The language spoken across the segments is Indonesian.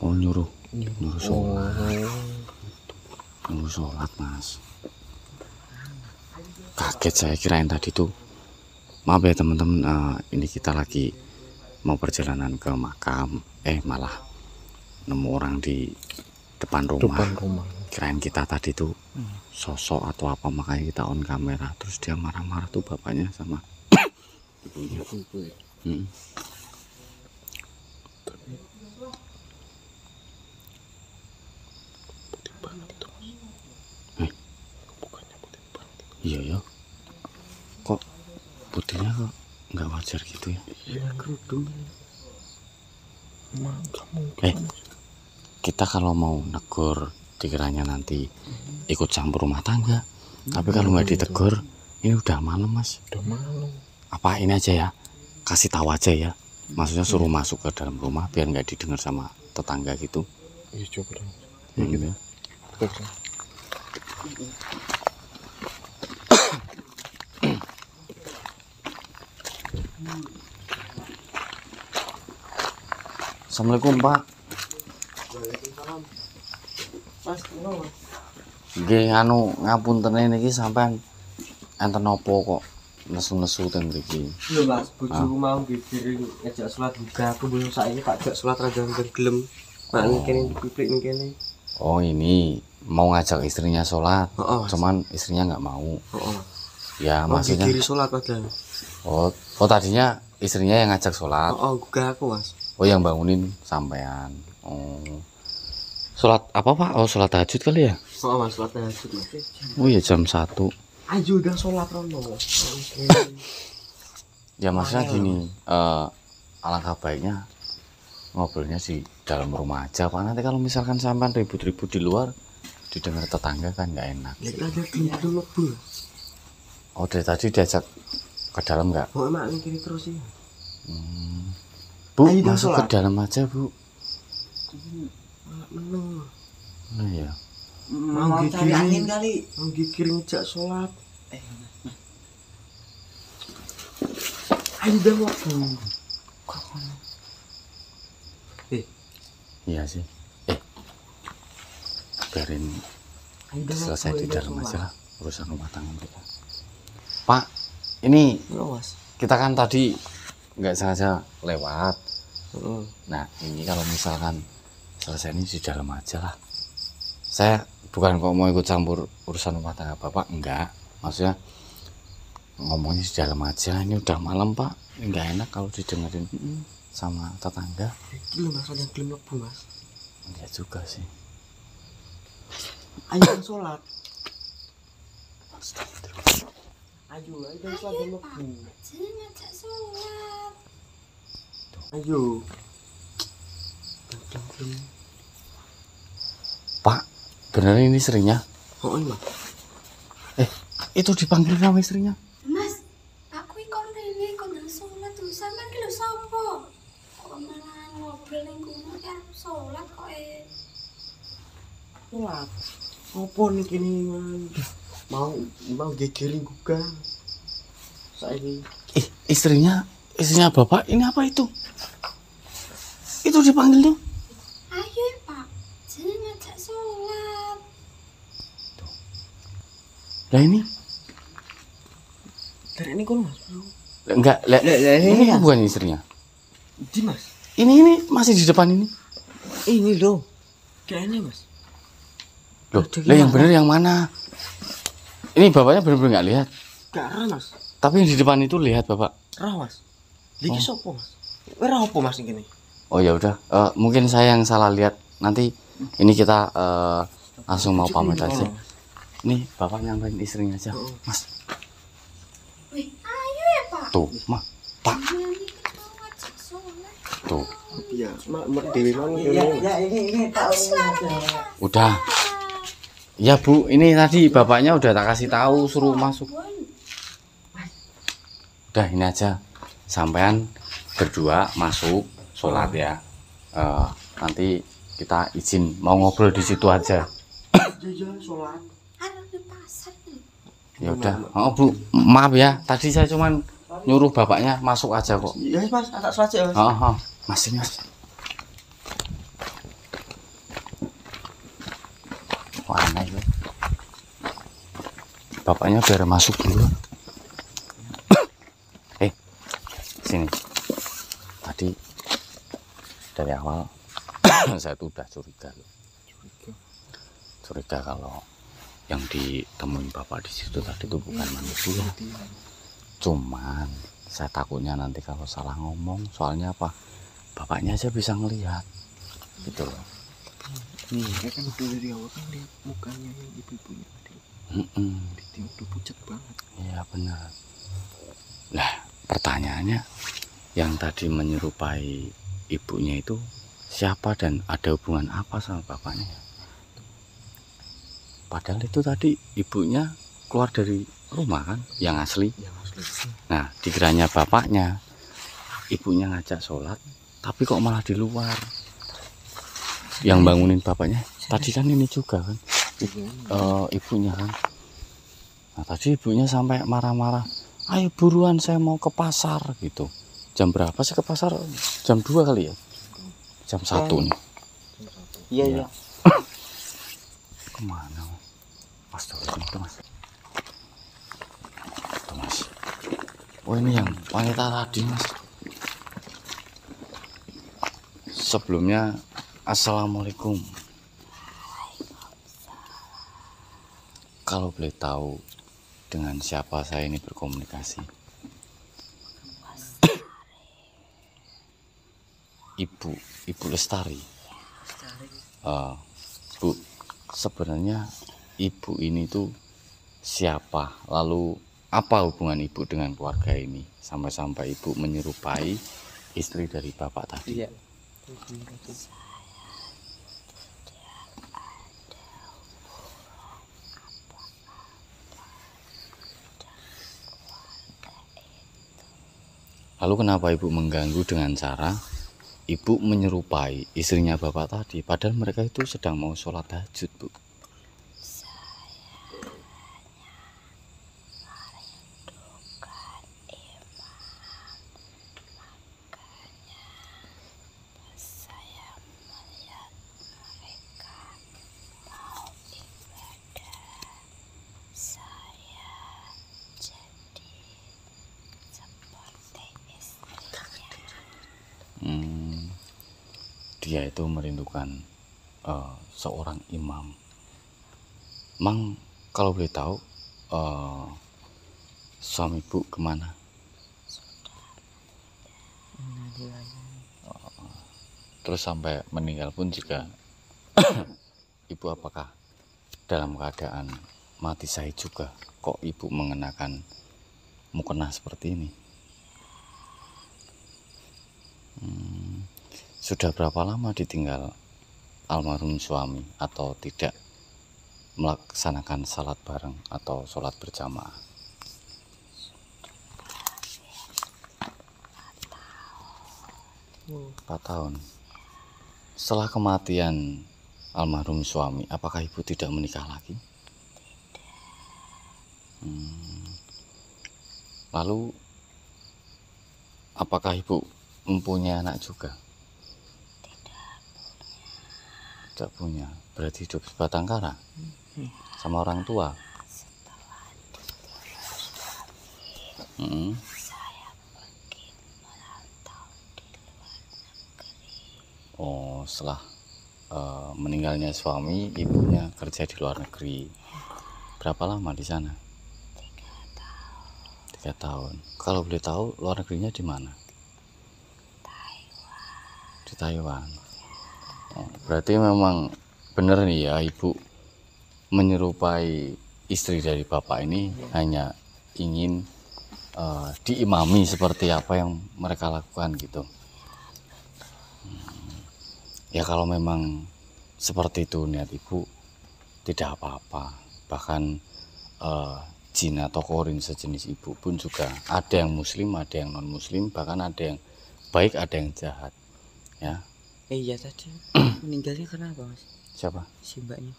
Oh, nyuruh sholat. Nyuruh sholat, Mas. Kaget saya, kirain tadi tuh. Maaf ya teman-teman, ini kita lagi mau perjalanan ke makam. Malah nemu orang di depan rumah. Kirain kita tadi tuh sosok atau apa, makanya kita on kamera. Terus dia marah-marah tuh bapaknya sama ibunya. Tapi putih banget itu, Mas. Bukannya putih banget itu. Iya ya. Kok putihnya kok nggak wajar gitu ya? Iya, kerudung. Kita kalau mau negur dikiranya nanti ikut campur rumah tangga, tapi kalau nggak ditegur, ini udah malam, Mas. Udah malam. Apa ini aja ya, kasih tahu aja ya, maksudnya suruh masuk ke dalam rumah biar nggak didengar sama tetangga gitu. Iya, coba dong. Ya, gitu ya. Oke. Assalamualaikum, Pak. Waalaikumsalam. Mas, ngono. Nggih, anu ngapuntene niki sampean enten apa kok nesu-nesu ten mriki? Lho, Mas, bojoku mau nggih diring ngejak salat juga aku belum saiki Pak jak salat ra jangger gelem. Makne kene dipiplik ning kene. Oh, ini mau ngajak istrinya salat. Cuman istrinya nggak mau. Ya, maksudnya diri salat padahal. Oh, tadinya istrinya yang ngajak salat. Gugah aku, Mas. Oh, yang bangunin sampean. Sholat apa, Pak? Sholat tahajud kali ya? Mas, sholat tahajud. Oh iya, jam 1. Ayo udah sholat rono. Ya, maksudnya gini, alangkah baiknya ngobrolnya di dalam rumah aja, Pak. Nanti kalau misalkan sampean ribut-ribut di luar, didengar tetangga kan nggak enak. Dari tadi diajak ke dalam nggak? Emak mikir terus sih. Bu, ayo masuk ke dalam aja, Bu. Nah ya. Mau cari angin kali. Mau kirim jak sholat. Ayo dong, Bu. Iya sih. Biarin selesai di dalam aja lah urusan rumah tangga kita. Pak, ini kita kan tadi nggak sengaja lewat. Nah, ini kalau misalkan selesai ini di dalam aja lah. Saya bukan kok mau ikut campur urusan rumah tangga Bapak, enggak. Maksudnya ngomongnya di dalam aja. Ini udah malam, Pak. Enggak enak kalau didengerin sama tetangga. Belum masalah yang belum lebu, Mas. Enggak juga sih. Ayo sholat. Ayo sholat belum lebu. Ngajak sholat. Ayo, Pak, bener ini istrinya? Iya. Itu dipanggil nama istrinya? Mas, aku ikon rene kok nang salat terus sampean ki lho sapa? Kok malah ngobrol ning kono kan salat kok Salat. Opo niki mau gegeling gugah. Saiki istrinya Bapak ini apa itu? Itu dipanggil tuh. Ayo, Pak. Jadi ngajak sholat. Tuh. Lah ini? Dari ini kok, Mas? Enggak, ini kan bukan istrinya. Di, Mas. Ini masih di depan ini. Ini loh. Kayaknya, Mas. Loh, yang bener yang mana? Ini bapaknya bener-bener nggak lihat. Enggak ada, Mas. Tapi yang di depan itu lihat, Bapak. Rawas. Lagi sopo, Mas? Ora opo, Mas, ini. Oh ya udah, mungkin saya yang salah lihat. Nanti ini kita langsung mau pamit aja. Nih, Bapak nyamperin istrinya aja, Mas. Wih, ayo ya, Pak. Tuh, Pak. Tuh. Iya, Dewi mau ini tahu. Udah. Ya, Bu, ini tadi bapaknya udah tak kasih tahu suruh masuk. Udah ini aja, sampean berdua masuk sholat ya. Nanti kita izin mau ngobrol di situ aja. Ya udah, Bu, maaf ya. Tadi saya cuman nyuruh bapaknya masuk aja kok. Iya, Mas, tak sholat ya, Mas. Mas ini, Mas. bapaknya biar masuk dulu. Sini. Tadi dari awal saya tuh udah curiga loh. Curiga kalau yang ditemuin bapak di situ tadi itu bukan manusia. Cuman saya takutnya nanti kalau salah ngomong, soalnya apa? Bapaknya aja bisa ngelihat. Gitu loh. Saya kan udah dari awal kan lihat mukanya yang ibu-ibunya tadi. Dia udah pucat banget. Iya benar. Nah, pertanyaannya yang tadi menyerupai ibunya itu siapa dan ada hubungan apa sama bapaknya? Padahal itu tadi ibunya keluar dari rumah kan, yang asli. Nah, dikiranya bapaknya, ibunya ngajak sholat, tapi kok malah di luar. Yang bangunin bapaknya tadi kan ini juga kan, ibunya kan. Nah, tadi ibunya sampai marah-marah, ayo buruan saya mau ke pasar gitu. Jam berapa sih ke pasar? Jam 2 kali ya? Jam 1 nih. Iya iya. Kemana? Astagfirullah mas. Tuh mas. Oh ini yang wanita tadi mas. Sebelumnya assalamualaikum. Kalau boleh tahu dengan siapa saya ini berkomunikasi? Ibu Lestari. Bu, sebenarnya ibu ini tuh siapa? Lalu apa hubungan ibu dengan keluarga ini? Sampai-sampai ibu menyerupai istri dari bapak tadi. Iya. Lalu kenapa ibu mengganggu dengan cara ibu menyerupai istrinya bapak tadi, padahal mereka itu sedang mau sholat tahajud, Bu? Dia itu merindukan seorang imam. Mang, kalau boleh tahu suami ibu kemana? Terus sampai meninggal pun juga ibu apakah dalam keadaan mati syahid juga? Kok ibu mengenakan mukena seperti ini? Sudah berapa lama ditinggal almarhum suami atau tidak melaksanakan salat bareng atau sholat berjamaah? Wow. 4 tahun. Setelah kematian almarhum suami, apakah ibu tidak menikah lagi? Lalu apakah ibu mempunyai anak juga? Tidak punya. Berarti hidup sebatang kara sama orang tua. Saya pergi merantau di luar negeri. Oh, setelah meninggalnya suami, ibunya kerja di luar negeri. Berapa lama di sana? 3 tahun. Kalau boleh tahu luar negerinya di mana? Taiwan. Di Taiwan. Berarti memang benar nih ya, ibu menyerupai istri dari bapak ini hanya ingin diimami seperti apa yang mereka lakukan gitu. Ya kalau memang seperti itu niat ibu tidak apa-apa. Bahkan jin atau korin sejenis ibu pun juga ada yang muslim, ada yang non muslim, bahkan ada yang baik, ada yang jahat ya. Iya tadi meninggalnya kenapa mas? Siapa? Si mbaknya.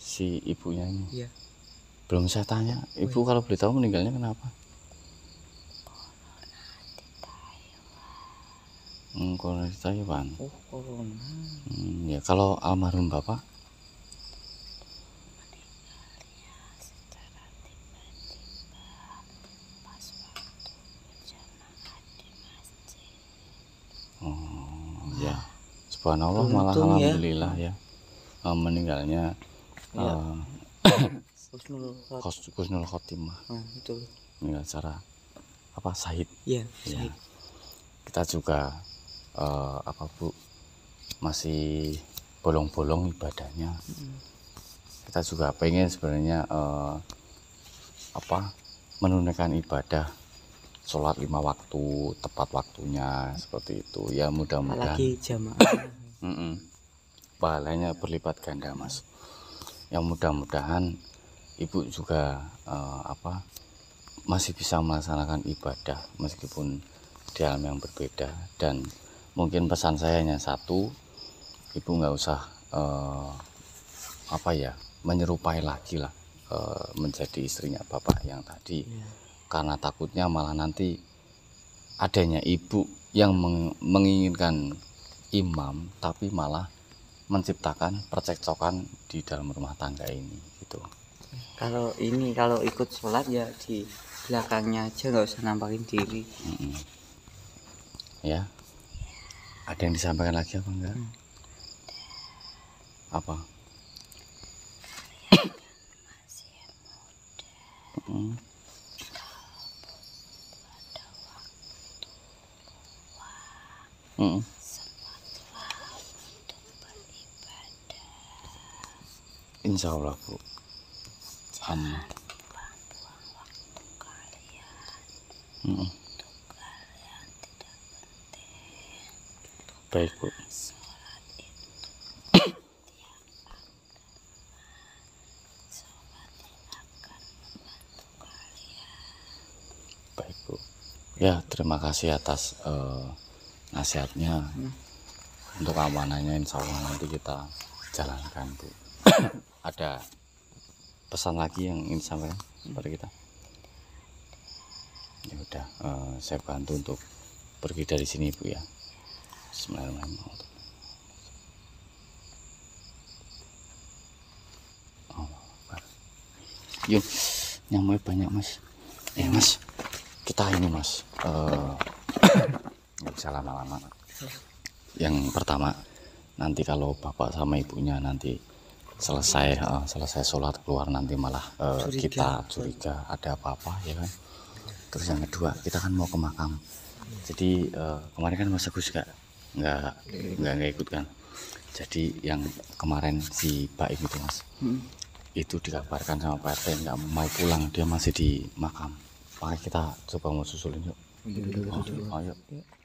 Si ibunya ini? Iya. Belum saya tanya, ibu kalau boleh tahu meninggalnya kenapa? Corona di Taiwan. Oh corona. Ya kalau almarhum bapak? Meninggalnya secara tiba-tiba. subhanallah, malah alhamdulillah ya, meninggalnya ya. Husnul khotimah. Betul. Meninggal secara apa, syahid. Iya, ya. Kita juga apa Bu, masih bolong-bolong ibadahnya. Kita juga pengen sebenarnya apa, menunaikan ibadah sholat 5 waktu tepat waktunya seperti itu ya, mudah-mudahan lagi jamaah pahalanya berlipat ganda Mas. Yang mudah-mudahan Ibu juga apa, masih bisa melaksanakan ibadah meskipun di alam yang berbeda. Dan mungkin pesan saya hanya satu, Ibu nggak usah apa ya, menyerupai lagi lah menjadi istrinya Bapak yang tadi ya. Karena takutnya malah nanti adanya ibu yang menginginkan imam tapi malah menciptakan percekcokan di dalam rumah tangga ini gitu. Kalau ini kalau ikut sholat ya di belakangnya aja, nggak usah nampakin diri. Ya, ada yang disampaikan lagi apa enggak? Apa? Masih muda. Sempatlah untuk beribadah. Insya Allah Bu. Amin. Buang-buang waktu kalian. Waktu kalian tidak penting. Baik Bu. Sholat itu tiap agama. Sholat akan membantu kalian. Baik Bu. Ya, terima kasih atas nasihatnya. Untuk amanahnya insya Allah nanti kita jalankan Bu. Ada pesan lagi yang ingin sampaikan kepada kita? Ya udah, saya bantu untuk pergi dari sini Bu ya. Bismillahirrahmanirrahim. Allah Akbar. Yuk, nyamuk banyak Mas. Mas, kita ini Mas nggak bisa lama-lama. Yang pertama, nanti kalau Bapak sama Ibunya nanti selesai sholat keluar, nanti malah kita curiga ada apa-apa ya kan. Terus yang kedua, kita kan mau ke makam. Jadi kemarin kan Mas Agus nggak ikut kan. Jadi yang kemarin si Baim itu Mas, itu dikabarkan sama Pak RT nggak mau pulang, dia masih di makam. Makanya kita coba mau susulin yuk. Ayo.